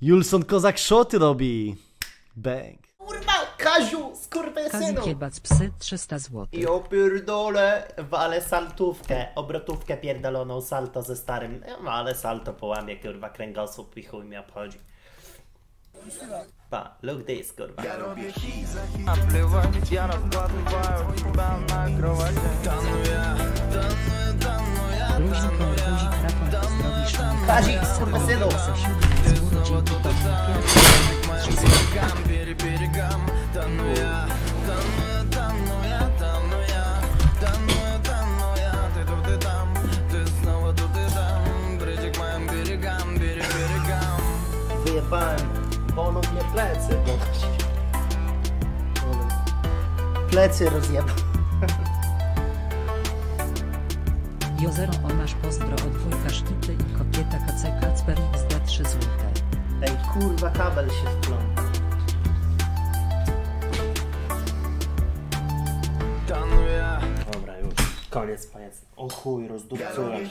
Julson kozak szoty robi. Bang. Kurwa, Kaziu, skurwysynu. Kaziu psy 300 zł. I opierdolę, walę saltówkę, obrotówkę pierdoloną, salto ze starym. No ale salto połamie, kurwa, kręgosłup i chuj mi obchodzi. Pa, look this, kurwa. Ja robię hit za hit. A pływać, ja rozładowałem chyba na krowacie. Kazik, skurwysynu. Wyjebałem, bolą mnie plecy, bo... Plecy rozjebałem. Jozero, o masz pozdro od wujka Sztyty i kobieta KC Kacper zda 3 złote. Ej, kurwa, kabel się wpląta. Dobra, już. Koniec, o chuj, rozdupcułem.